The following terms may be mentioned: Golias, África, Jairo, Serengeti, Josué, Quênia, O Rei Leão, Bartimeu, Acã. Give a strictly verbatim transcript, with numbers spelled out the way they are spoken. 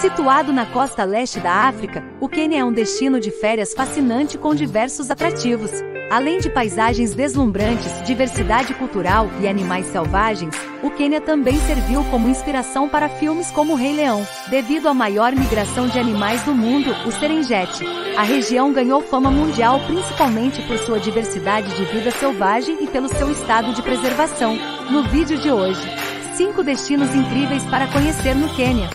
Situado na costa leste da África, o Quênia é um destino de férias fascinante com diversos atrativos. Além de paisagens deslumbrantes, diversidade cultural e animais selvagens, o Quênia também serviu como inspiração para filmes como O Rei Leão. Devido à maior migração de animais do mundo, o Serengeti, a região ganhou fama mundial principalmente por sua diversidade de vida selvagem e pelo seu estado de preservação. No vídeo de hoje, cinco destinos incríveis para conhecer no Quênia.